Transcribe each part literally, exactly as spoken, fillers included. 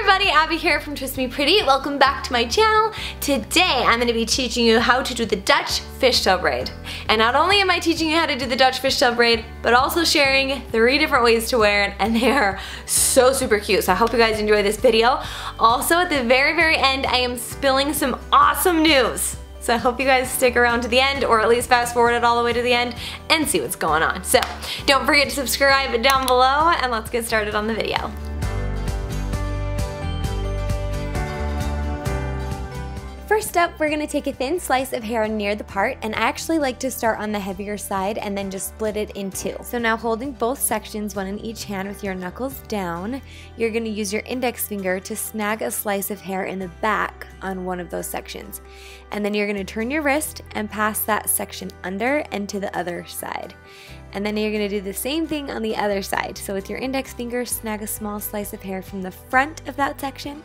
everybody, Abby here from Twist Me Pretty. Welcome back to my channel. Today I'm going to be teaching you how to do the Dutch fishtail braid. And not only am I teaching you how to do the Dutch fishtail braid, but also sharing three different ways to wear it, and they are so super cute. So I hope you guys enjoy this video. Also at the very, very end, I am spilling some awesome news. So I hope you guys stick around to the end, or at least fast forward it all the way to the end and see what's going on. So don't forget to subscribe down below and let's get started on the video. First up, we're gonna take a thin slice of hair near the part, and I actually like to start on the heavier side and then just split it in two. So now holding both sections, one in each hand with your knuckles down, you're gonna use your index finger to snag a slice of hair in the back on one of those sections. And then you're gonna turn your wrist and pass that section under and to the other side. And then you're gonna do the same thing on the other side. So with your index finger, snag a small slice of hair from the front of that section,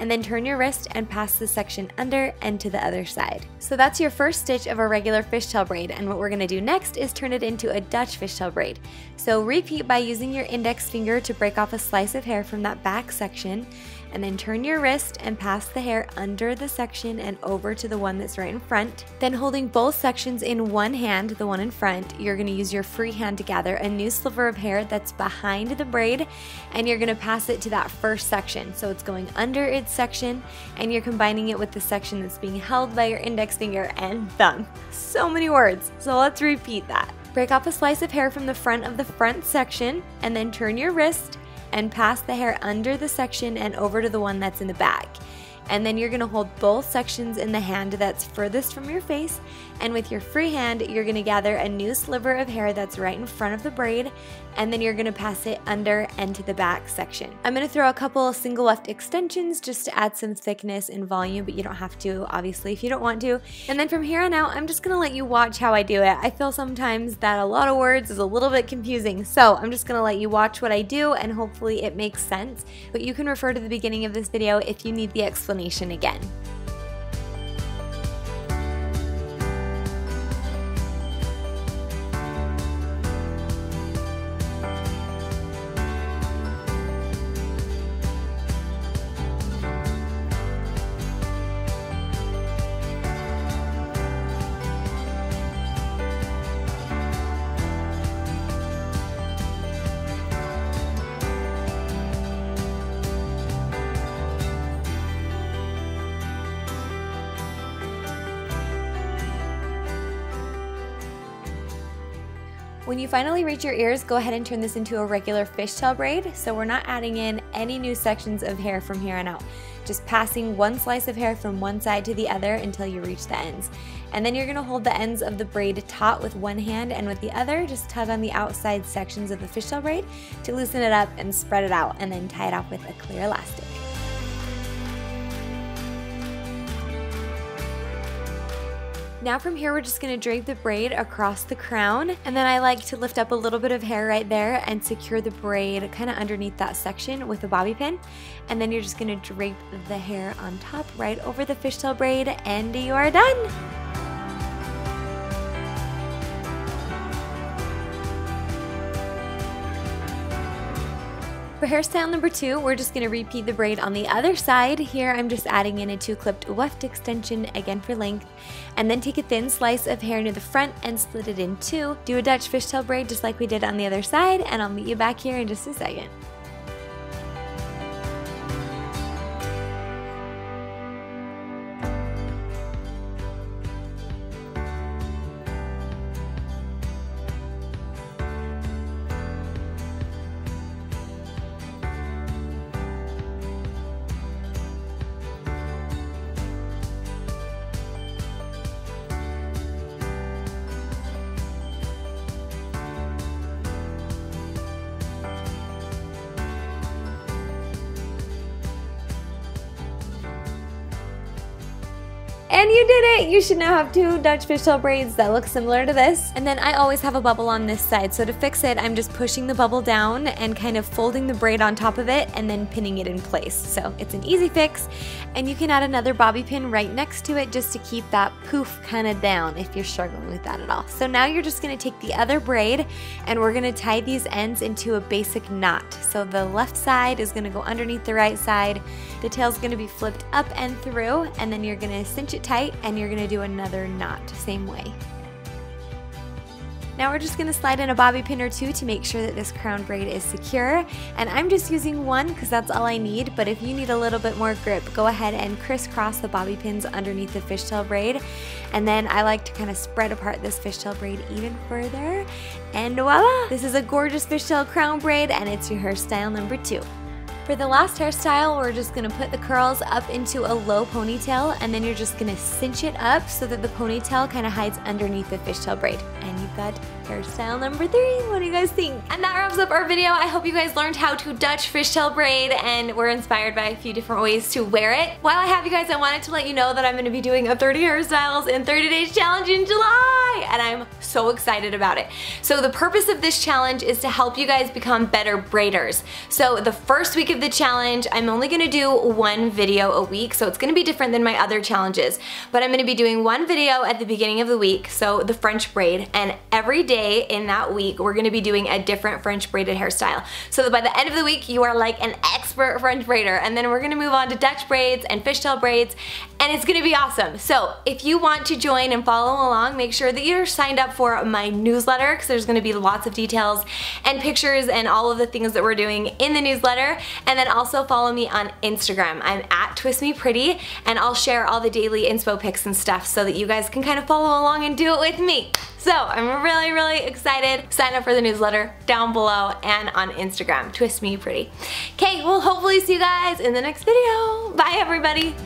and then turn your wrist and pass the section under and to the other side. So that's your first stitch of a regular fishtail braid, and what we're gonna do next is turn it into a Dutch fishtail braid. So repeat by using your index finger to break off a slice of hair from that back section, and then turn your wrist and pass the hair under the section and over to the one that's right in front. Then holding both sections in one hand, the one in front, you're gonna use your free hand to gather a new sliver of hair that's behind the braid, and you're gonna pass it to that first section. So it's going under its section, and you're combining it with the section that's being held by your index finger and thumb. So many words, so let's repeat that. Break off a slice of hair from the front of the front section, and then turn your wrist and pass the hair under the section and over to the one that's in the back. And then you're gonna hold both sections in the hand that's furthest from your face, and with your free hand, you're gonna gather a new sliver of hair that's right in front of the braid, and then you're gonna pass it under and to the back section. I'm gonna throw a couple single weft extensions just to add some thickness and volume, but you don't have to, obviously, if you don't want to. And then from here on out, I'm just gonna let you watch how I do it. I feel sometimes that a lot of words is a little bit confusing, so I'm just gonna let you watch what I do, and hopefully it makes sense. But you can refer to the beginning of this video if you need the explanation again. When you finally reach your ears, go ahead and turn this into a regular fishtail braid. So we're not adding in any new sections of hair from here on out. Just passing one slice of hair from one side to the other until you reach the ends. And then you're gonna hold the ends of the braid taut with one hand, and with the other, just tug on the outside sections of the fishtail braid to loosen it up and spread it out, and then tie it off with a clear elastic. Now from here, we're just gonna drape the braid across the crown, and then I like to lift up a little bit of hair right there and secure the braid kind of underneath that section with a bobby pin. And then you're just gonna drape the hair on top right over the fishtail braid, and you are done. For hairstyle number two, we're just gonna repeat the braid on the other side. Here I'm just adding in a two clipped weft extension, again for length, and then take a thin slice of hair near the front and split it in two. Do a Dutch fishtail braid just like we did on the other side, and I'll meet you back here in just a second. And you did it! You should now have two Dutch fishtail braids that look similar to this. And then I always have a bubble on this side, so to fix it, I'm just pushing the bubble down and kind of folding the braid on top of it and then pinning it in place. So it's an easy fix, and you can add another bobby pin right next to it just to keep that poof kind of down if you're struggling with that at all. So now you're just going to take the other braid and we're going to tie these ends into a basic knot. So the left side is going to go underneath the right side, the tail's going to be flipped up and through, and then you're going to cinch it tight and you're going to do another knot, same way. Now we're just going to slide in a bobby pin or two to make sure that this crown braid is secure, and I'm just using one because that's all I need, but if you need a little bit more grip, go ahead and crisscross the bobby pins underneath the fishtail braid, and then I like to kind of spread apart this fishtail braid even further, and voila! This is a gorgeous fishtail crown braid, and it's your hairstyle number two. For the last hairstyle, we're just going to put the curls up into a low ponytail, and then you're just going to cinch it up so that the ponytail kind of hides underneath the fishtail braid. And you've got hairstyle number three. What do you guys think? And that wraps up our video. I hope you guys learned how to Dutch fishtail braid and were inspired by a few different ways to wear it. While I have you guys, I wanted to let you know that I'm going to be doing a thirty hairstyles in thirty days challenge in July, and I'm so excited about it. So the purpose of this challenge is to help you guys become better braiders. So the first week of the challenge, I'm only going to do one video a week, so it's going to be different than my other challenges, but I'm going to be doing one video at the beginning of the week, so the French braid, and every day in that week we're going to be doing a different French braided hairstyle, so that by the end of the week you are like an expert French braider. And then we're going to move on to Dutch braids and fishtail braids, and it's going to be awesome. So if you want to join and follow along, make sure that you're signed up for my newsletter, because there's going to be lots of details and pictures and all of the things that we're doing in the newsletter. And then also follow me on Instagram. I'm at Twist Me Pretty, and I'll share all the daily inspo pics and stuff so that you guys can kind of follow along and do it with me. So I'm really, really excited. Sign up for the newsletter down below and on Instagram, Twist Me Pretty. Okay, we'll hopefully see you guys in the next video. Bye, everybody.